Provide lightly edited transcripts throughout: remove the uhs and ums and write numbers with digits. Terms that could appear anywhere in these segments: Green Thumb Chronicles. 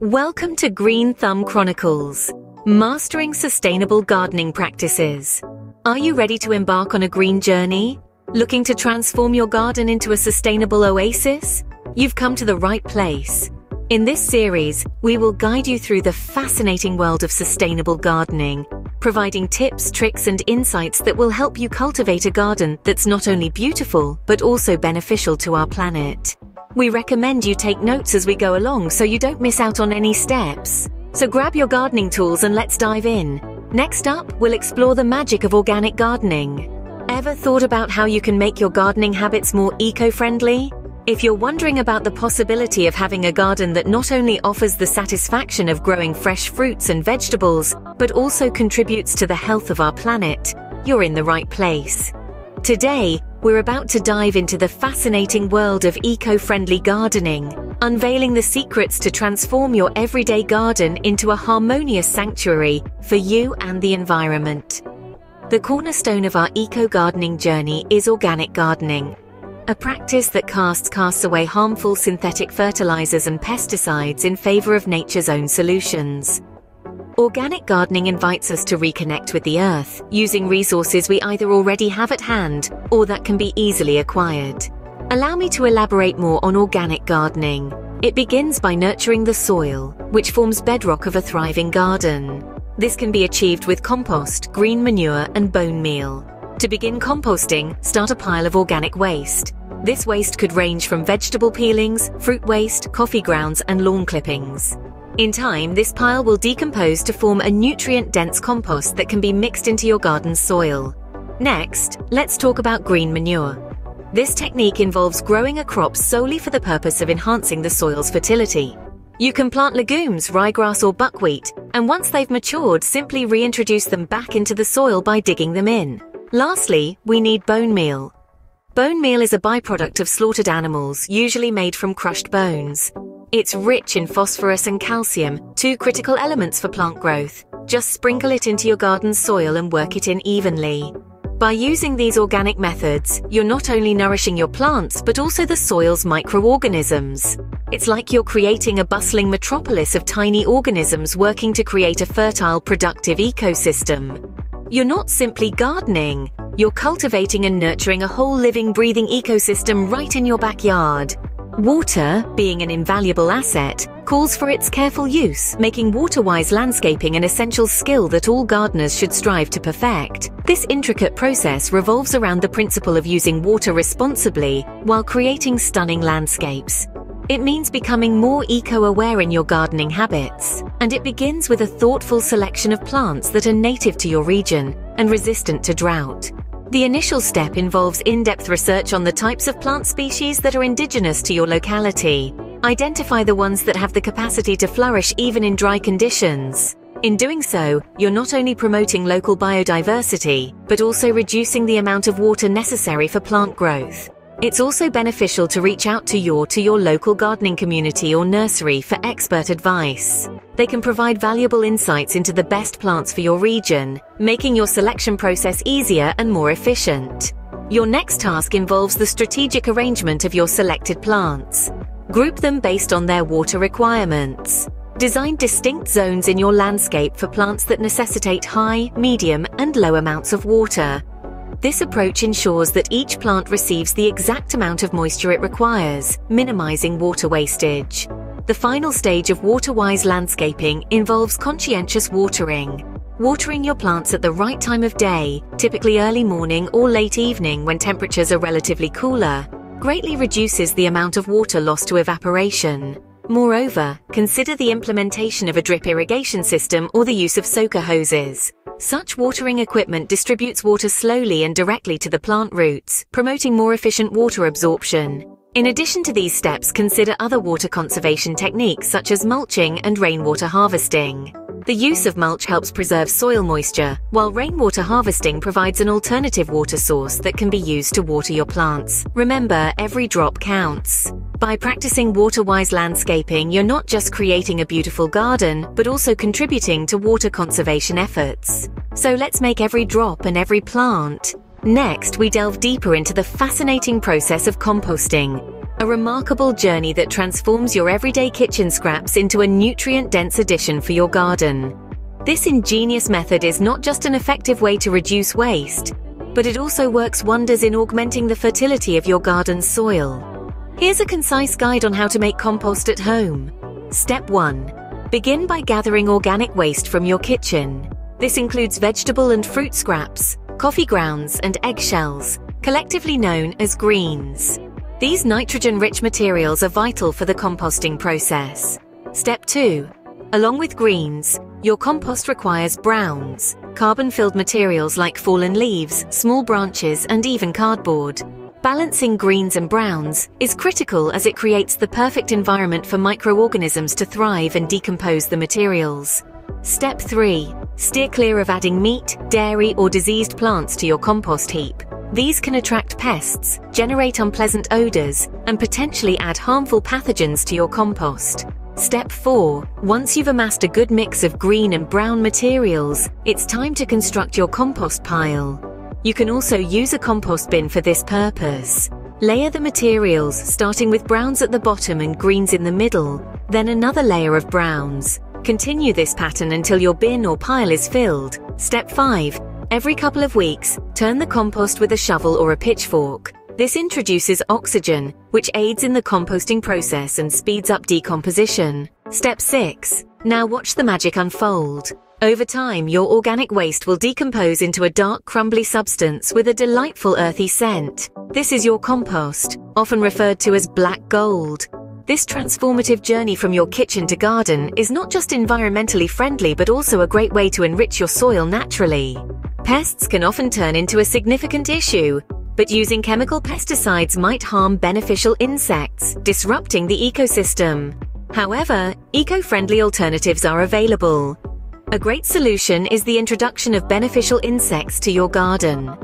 Welcome to Green Thumb Chronicles, Mastering Sustainable Gardening Practices. Are you ready to embark on a green journey? Looking to transform your garden into a sustainable oasis? You've come to the right place. In this series, we will guide you through the fascinating world of sustainable gardening, providing tips, tricks, and insights that will help you cultivate a garden that's not only beautiful, but also beneficial to our planet. We recommend you take notes as we go along so you don't miss out on any steps. So grab your gardening tools and let's dive in. Next up, we'll explore the magic of organic gardening. Ever thought about how you can make your gardening habits more eco-friendly? If you're wondering about the possibility of having a garden that not only offers the satisfaction of growing fresh fruits and vegetables, but also contributes to the health of our planet, you're in the right place. Today, we're about to dive into the fascinating world of eco-friendly gardening, unveiling the secrets to transform your everyday garden into a harmonious sanctuary for you and the environment. The cornerstone of our eco-gardening journey is organic gardening, a practice that casts away harmful synthetic fertilizers and pesticides in favor of nature's own solutions. Organic gardening invites us to reconnect with the earth, using resources we either already have at hand, or that can be easily acquired. Allow me to elaborate more on organic gardening. It begins by nurturing the soil, which forms bedrock of a thriving garden. This can be achieved with compost, green manure, and bone meal. To begin composting, start a pile of organic waste. This waste could range from vegetable peelings, fruit waste, coffee grounds, and lawn clippings. In time, this pile will decompose to form a nutrient-dense compost that can be mixed into your garden's soil. Next, let's talk about green manure. This technique involves growing a crop solely for the purpose of enhancing the soil's fertility. You can plant legumes, ryegrass or buckwheat, and once they've matured, simply reintroduce them back into the soil by digging them in. Lastly, we need bone meal. Bone meal is a byproduct of slaughtered animals, usually made from crushed bones. It's rich in phosphorus and calcium, two critical elements for plant growth. Just sprinkle it into your garden's soil and work it in evenly. By using these organic methods, you're not only nourishing your plants, but also the soil's microorganisms. It's like you're creating a bustling metropolis of tiny organisms working to create a fertile, productive ecosystem. You're not simply gardening, you're cultivating and nurturing a whole living, breathing ecosystem right in your backyard. Water, being an invaluable asset, calls for its careful use, making water-wise landscaping an essential skill that all gardeners should strive to perfect. This intricate process revolves around the principle of using water responsibly while creating stunning landscapes. It means becoming more eco-aware in your gardening habits, and it begins with a thoughtful selection of plants that are native to your region and resistant to drought. The initial step involves in-depth research on the types of plant species that are indigenous to your locality. Identify the ones that have the capacity to flourish even in dry conditions. In doing so, you're not only promoting local biodiversity, but also reducing the amount of water necessary for plant growth. It's also beneficial to reach out to your local gardening community or nursery for expert advice. They can provide valuable insights into the best plants for your region, making your selection process easier and more efficient. Your next task involves the strategic arrangement of your selected plants. Group them based on their water requirements. Design distinct zones in your landscape for plants that necessitate high, medium, and low amounts of water. This approach ensures that each plant receives the exact amount of moisture it requires, minimizing water wastage. The final stage of water-wise landscaping involves conscientious watering. Watering your plants at the right time of day, typically early morning or late evening when temperatures are relatively cooler, greatly reduces the amount of water lost to evaporation. Moreover, consider the implementation of a drip irrigation system or the use of soaker hoses. Such watering equipment distributes water slowly and directly to the plant roots, promoting more efficient water absorption. In addition to these steps, consider other water conservation techniques such as mulching and rainwater harvesting. The use of mulch helps preserve soil moisture, while rainwater harvesting provides an alternative water source that can be used to water your plants. Remember, every drop counts. By practicing water-wise landscaping, you're not just creating a beautiful garden, but also contributing to water conservation efforts. So let's make every drop and every plant. Next, we delve deeper into the fascinating process of composting. A remarkable journey that transforms your everyday kitchen scraps into a nutrient-dense addition for your garden. This ingenious method is not just an effective way to reduce waste, but it also works wonders in augmenting the fertility of your garden's soil. Here's a concise guide on how to make compost at home. Step 1. Begin by gathering organic waste from your kitchen. This includes vegetable and fruit scraps, coffee grounds, and eggshells, collectively known as greens. These nitrogen-rich materials are vital for the composting process. Step 2. Along with greens, your compost requires browns, carbon-filled materials like fallen leaves, small branches, and even cardboard. Balancing greens and browns is critical as it creates the perfect environment for microorganisms to thrive and decompose the materials. Step 3. Steer clear of adding meat, dairy, or diseased plants to your compost heap. These can attract pests, generate unpleasant odors, and potentially add harmful pathogens to your compost. Step 4. Once you've amassed a good mix of green and brown materials, it's time to construct your compost pile. You can also use a compost bin for this purpose. Layer the materials, starting with browns at the bottom and greens in the middle, then another layer of browns. Continue this pattern until your bin or pile is filled. Step 5. Every couple of weeks, turn the compost with a shovel or a pitchfork. This introduces oxygen, which aids in the composting process and speeds up decomposition. Step 6. Now watch the magic unfold. Over time, your organic waste will decompose into a dark, crumbly substance with a delightful earthy scent. This is your compost, often referred to as black gold. This transformative journey from your kitchen to garden is not just environmentally friendly but also a great way to enrich your soil naturally. Pests can often turn into a significant issue, but using chemical pesticides might harm beneficial insects, disrupting the ecosystem. However, eco-friendly alternatives are available. A great solution is the introduction of beneficial insects to your garden.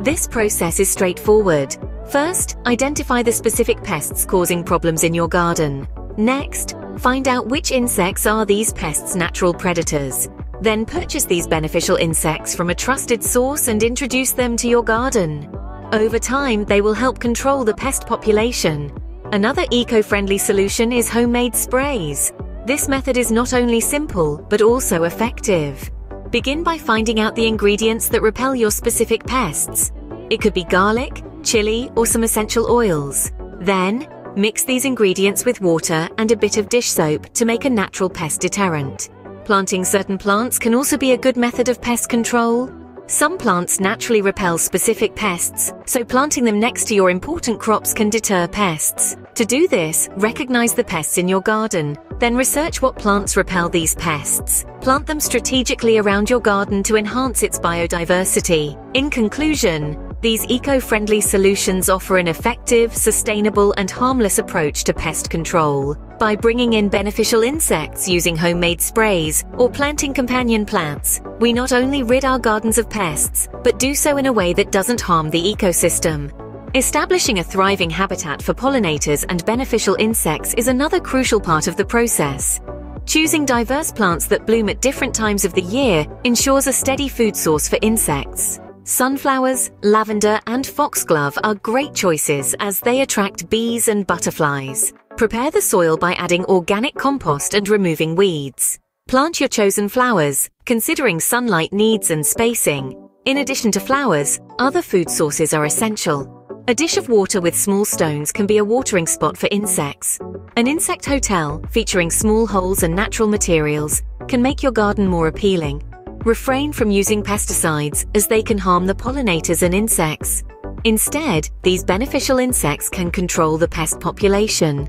This process is straightforward. First, identify the specific pests causing problems in your garden. Next, find out which insects are these pests' natural predators. Then purchase these beneficial insects from a trusted source and introduce them to your garden. Over time, they will help control the pest population. Another eco-friendly solution is homemade sprays. This method is not only simple, but also effective. Begin by finding out the ingredients that repel your specific pests. It could be garlic, chili, or some essential oils. Then, mix these ingredients with water and a bit of dish soap to make a natural pest deterrent. Planting certain plants can also be a good method of pest control. Some plants naturally repel specific pests, so planting them next to your important crops can deter pests. To do this, recognize the pests in your garden, then research what plants repel these pests. Plant them strategically around your garden to enhance its biodiversity. In conclusion, these eco-friendly solutions offer an effective, sustainable, and harmless approach to pest control. By bringing in beneficial insects using homemade sprays or planting companion plants, we not only rid our gardens of pests, but do so in a way that doesn't harm the ecosystem. Establishing a thriving habitat for pollinators and beneficial insects is another crucial part of the process. Choosing diverse plants that bloom at different times of the year ensures a steady food source for insects. Sunflowers, lavender, and foxglove are great choices as they attract bees and butterflies. Prepare the soil by adding organic compost and removing weeds. Plant your chosen flowers, considering sunlight needs and spacing. In addition to flowers, other food sources are essential. A dish of water with small stones can be a watering spot for insects. An insect hotel, featuring small holes and natural materials, can make your garden more appealing. Refrain from using pesticides as they can harm the pollinators and insects. Instead, these beneficial insects can control the pest population.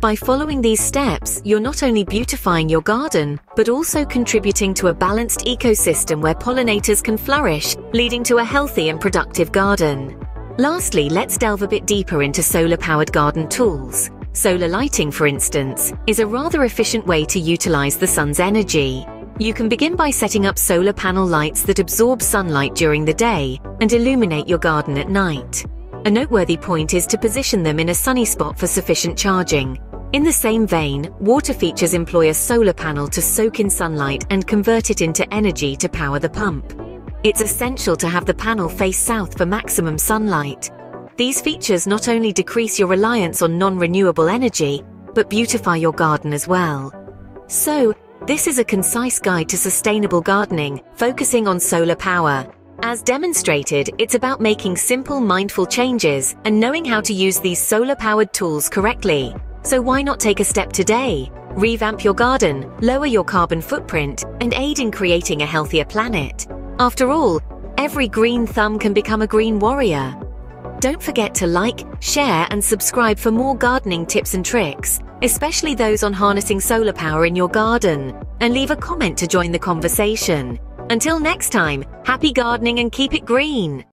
By following these steps, you're not only beautifying your garden, but also contributing to a balanced ecosystem where pollinators can flourish, leading to a healthy and productive garden. Lastly, let's delve a bit deeper into solar-powered garden tools. Solar lighting, for instance, is a rather efficient way to utilize the sun's energy. You can begin by setting up solar panel lights that absorb sunlight during the day and illuminate your garden at night. A noteworthy point is to position them in a sunny spot for sufficient charging. In the same vein, water features employ a solar panel to soak in sunlight and convert it into energy to power the pump. It's essential to have the panel face south for maximum sunlight. These features not only decrease your reliance on non-renewable energy, but beautify your garden as well. So, this is a concise guide to sustainable gardening, focusing on solar power. As demonstrated, it's about making simple, mindful changes and knowing how to use these solar-powered tools correctly. So why not take a step today? Revamp your garden, lower your carbon footprint, and aid in creating a healthier planet. After all, every green thumb can become a green warrior. Don't forget to like, share, and subscribe for more gardening tips and tricks, especially those on harnessing solar power in your garden, and leave a comment to join the conversation. Until next time, happy gardening and keep it green!